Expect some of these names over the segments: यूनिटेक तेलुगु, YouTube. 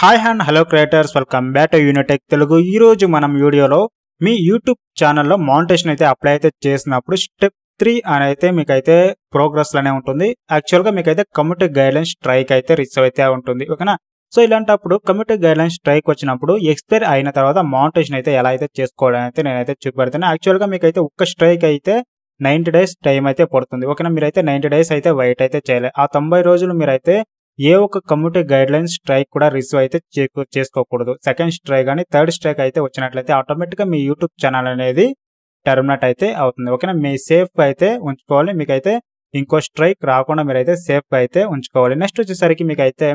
High and hello creators welcome back to यूनिटेक तेलुगु। मनम video मी YouTube channel monetization apply step 3 अनैते progress लाने उंटुंदी। एक्चुअल कम्यूनिटी गाइडलाइंस स्ट्राइक अयिते receive अयिते उंटुंदी ओकेना। सो इलांटप्पुडु कम्यूनिटी गाइडलाइंस स्ट्राइक वच्चिनप्पुडु एक्सपायर अयिन तर्वात मोनेटाइजेशन अयिते एला अयिते चेसुकोवालनि नेनैते चूपिपेडतानु। एक्चुअल ओक स्ट्राइक अयिते 90 डेज़ टाइम अयिते पड़ुतुंदी ओकेना। मीरैते 90 डेज़ अयिते वेट अयिते चेयाले। आ 90 रोजुलु मीरैते ఏ ఒక కమ్యూనిటీ గైడ్ లైన్ స్ట్రైక్ కూడా రిసీవ్ అయితే చేసుకోకూడదు। సెకండ్ స్ట్రైక్ కానీ థర్డ్ స్ట్రైక్ అయితే వచ్చినట్లయితే ఆటోమేటిక్ గా మీ యూట్యూబ్ ఛానల్ అనేది టర్మినేట్ అయితే అవుతుంది ఓకేనా। మీ సేఫ్ గా అయితే ఉంచుకోవాలి, మీకైతే ఇంకో స్ట్రైక్ రాకుండా మీరైతే సేఫ్ గా అయితే ఉంచుకోవాలి। నెక్స్ట్ వచ్చేసరికి మీకైతే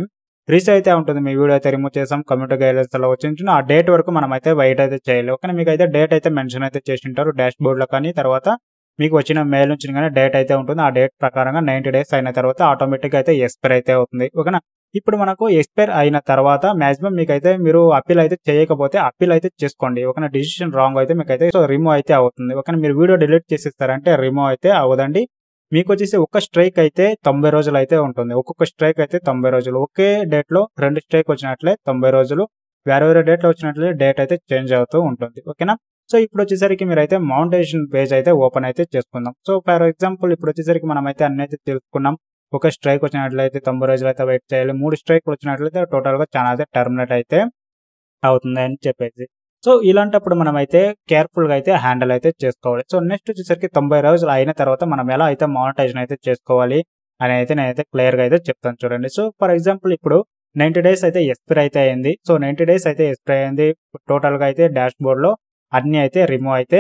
రీసెట్ అయితే ఉంటుంది। మీ వీడియో అయితే రిమూవ్ చేసాం కమ్యూనిటీ గైడ్ లైన్స్ లో వచ్చిన ఆ డేట్ వరకు మనం అయితే వెయిట్ అయితే చేయాలి ఓకేనా। మీకైతే డేట్ అయితే మెన్షన్ అయితే చేసి ఉంటారు డాష్ బోర్డ్ లో కానీ తర్వాత మీకు వచ్చిన మెయిల్ నుంచి కానీ డేట్ అయితే ఉంటుంది। ఆ డేట్ ప్రకారంగా 90 డేస్ అయిన తర్వాత ఆటోమేటిక్గా అయితే ఎక్స్పైర్ అయితే అవుతుంది ఓకేనా। ఇప్పుడు మనకు ఎక్స్పైర్ అయిన తర్వాత మాక్సిమం మీకైతే మీరు అప్పీల్ అయితే చేయకపోతే అప్పీల్ అయితే చేసుకోండి ఓకేనా। డిసిషన్ రాంగ్ అయితే మీకైతే రిమూవ్ అయితే అవుతుంది ఓకేనా। మీరు వీడియో డిలీట్ చేసేస్తారంటే రిమూవ్ అయితే అవదండి। మీకు వచ్చేసి ఒక స్ట్రైక్ అయితే 90 రోజులు అయితే ఉంటుంది। ఒక్కొక్క స్ట్రైక్ అయితే 90 రోజులు, ఒకే డేట్లో రెండు స్ట్రైక్ వచ్చినట్లే 90 రోజులు, వేరే వేరే డేట్లో వచ్చినట్లే డేట్ అయితే చేంజ్ అవుతూ ఉంటుంది ఓకేనా। సో ఇప్పుడు వచ్చేసరికి మీరైతే మోనటైజేషన్ పేజ్ అయితే ఓపెన్ అయితే చేసుకుందాం। సో ఫర్ ఎగ్జాంపుల్ ఇప్పుడు వచ్చేసరికి మనం అయితే అన్ని అయితే తెలుసుకున్నాం। ఒక స్ట్రైక్ వచ్చినట్లయితే 90 రోజులు అయితే వెయిట్ చేయాలి, 3 స్ట్రైక్లు వచ్చినట్లయితే టోటల్ గా ఛానల్ అయితే టర్మినేట్ అయితే అవుతుంది అని చెప్పేసి। సో ఇలాంటప్పుడు మనం అయితే కేర్ఫుల్ గా అయితే హ్యాండిల్ అయితే చేసుకోవాలి। సో నెక్స్ట్ వచ్చేసరికి 90 రోజులు అయిన తర్వాత మనం ఎలా అయితే మోనటైజేషన్ అయితే చేసుకోవాలి అని అయితే నేనైతే క్లియర్ గా అయితే చెప్తాను చూడండి। సో ఫర్ ఎగ్జాంపుల్ ఇప్పుడు 90 డేస్ అయితే ఎక్స్పైర్ అయితే అయింది। సో 90 డేస్ అయితే ఎక్స్పైర్ అయింది, టోటల్ గా అయితే డాష్ బోర్డ్ లో అన్ని అయితే రిమూవ్ అయితే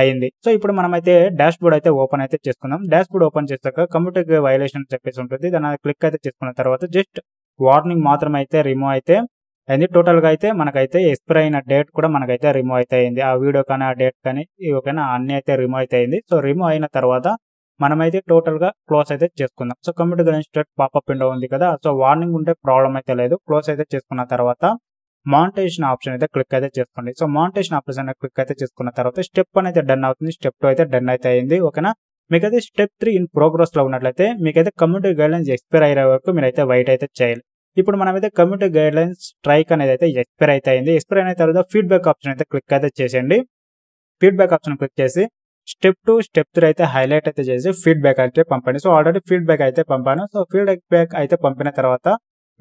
అయింది। సో ఇప్పుడు మనమైతే డాష్ బోర్డ్ అయితే ఓపెన్ అయితే చేసుకుందాం। డాష్ బోర్డ్ ఓపెన్ చేసాక కమ్యూనిటీ వైలేషన్ చెప్పేసి ఉంటుంది, దాన్ని క్లిక్ అయితే చేసుకున్న తర్వాత జస్ట్ వార్నింగ్ మాత్రం అయితే రిమూవ్ అయితే అయింది। టోటల్ గా అయితే మనకైతే ఎక్స్పైర్ అయిన డేట్ కూడా మనకైతే రిమూవ్ అయితే అయింది, ఆ వీడియో కానీ ఆ డేట్ కానీ ఓకేనా అన్ని అయితే రిమూవ్ అయితే అయింది। సో రిమూవ్ అయిన తర్వాత మనమైతే టోటల్ గా క్లోజ్ అయితే చేసుకుందాం। So community guidelines strike popup window ఉంది కదా, సో వార్నింగ్ ఉంటే ప్రాబ్లం అయితే లేదు। క్లోజ్ అయితే చేసుకున్న తర్వాత మోనటైజేషన్ ఆప్షన్ అయితే క్లిక్ అయితే చేసుకోండి। సో మోనటైజేషన్ ఆప్షన్ అయితే క్లిక్ అయితే చేసుకున్న తర్వాత స్టెప్ 1 అయితే డన్ అవుతుంది, స్టెప్ 2 అయితే డన్ అయితే అయింది ఓకేనా। మీకైతే స్టెప్ 3 ఇన్ ప్రోగ్రెస్ లో ఉన్నట్లయితే మీకైతే కమ్యూనిటీ గైడ్లైన్స్ ఎక్స్పైర్ అయ్యే వరకు మీరైతే వెయిట్ అయితే చేయాలి। ఇప్పుడు మనమైతే కమ్యూనిటీ గైడ్లైన్స్ స్ట్రైక్ అనేది అయితే ఎక్స్పైర్ అయితే అయింది, ఎక్స్పైర్ అయిన తర్వాత ఫీడ్బ్యాక్ ఆప్షన్ అయితే క్లిక్ అయితే చేసేయండి। ఫీడ్బ్యాక్ ఆప్షన్ క్లిక్ చేసి స్టెప్ 2 స్టెప్ 3 అయితే హైలైట్ అయితే చేసి ఫీడ్బ్యాక్ అయితే పంపండి। సో ఆల్రెడీ ఫీడ్బ్యాక్ అయితే పంపాను। సో ఫీడ్బ్యాక్ అయితే పంపిన తర్వాత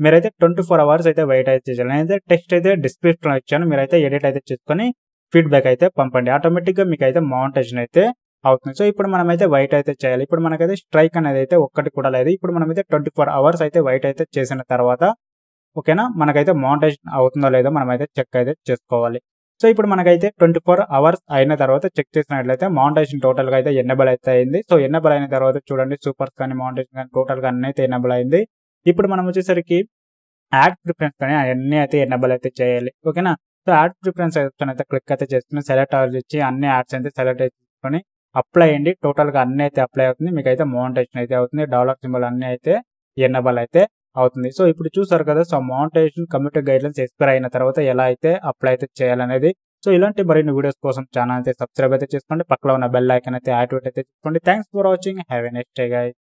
మీరైతే 24 అవర్స్ అయితే వెయిట్ అయితే చేయాలి। నేనైతే టెక్స్ట్ అయితే డిస్క్రిప్షన్ ఇచ్చాను, మీరైతే ఎడిట్ అయితే చేసుకుని ఫీడ్బ్యాక్ అయితే పంపండి, ఆటోమేటిక్ గా మీకు అయితే మోనటైజేషన్ అయితే అవుతుంది। సో ఇప్పుడు మనమైతే వెయిట్ అయితే చేయాలి, ఇప్పుడు మనకైతే స్ట్రైక్ అనేది అయితే ఒక్కటి కూడా లేదు। ఇప్పుడు మనమైతే 24 అవర్స్ అయితే వెయిట్ అయితే చేసిన తర్వాత ఓకేనా మనకైతే మోనటైజేషన్ అవుతుందో లేదో మనమైతే చెక్ అయితే చేసుకోవాలి। సో ఇప్పుడు మనకైతే 24 అవర్స్ అయిన తర్వాత చెక్ చేసినట్లయితే మోనటైజేషన్ టోటల్ గా అయితే ఎనేబుల్ అయితే అయింది। సో ఎనేబుల్ అయిన తర్వాత చూడండి సూపర్స్ కానీ మోనటైజేషన్ కానీ టోటల్ గా అన్ని అయితే ఎనేబుల్ అయింది। ఇప్పుడు మనం వచ్చేసరికి యాడ్ ప్రిఫరెన్స్ కానీ అన్ని అయితే ఎనేబుల్ అయితే చేయాలి ఓకేనా। సో యాడ్ ప్రిఫరెన్స్ ఆప్షన్ అయితే క్లిక్ అయితే చేసుకుని సెలెక్ట్ ఆల్ ఇచ్చి అన్ని యాడ్స్ అయితే సెలెక్ట్ చేసుకుని అప్లై అయ్యండి, టోటల్ గా అన్ని అయితే అప్లై అవుతుంది, మీకు అయితే మోనటైజేషన్ అయితే అవుతుంది, డాలర్ సింబల్ అన్ని అయితే ఎనేబుల్ అయితే అవుతుంది। సో ఇప్పుడు చూసారు కదా, so monetization community guidelines expire అయిన తర్వాత ఎలా అయితే అప్లై అయితే చేయాలనేది। సో ఇలాంటి మరిన్ని వీడియోస్ కోసం ఛానల్ అయితే సబ్స్క్రైబ్ అయితే చేసుకోండి, పక్కన ఉన్న బెల్ ఐకాన్ అయితే యాక్టివేట్ అయితే చేసుకోండి। Thanks for watching, have a nice day guys.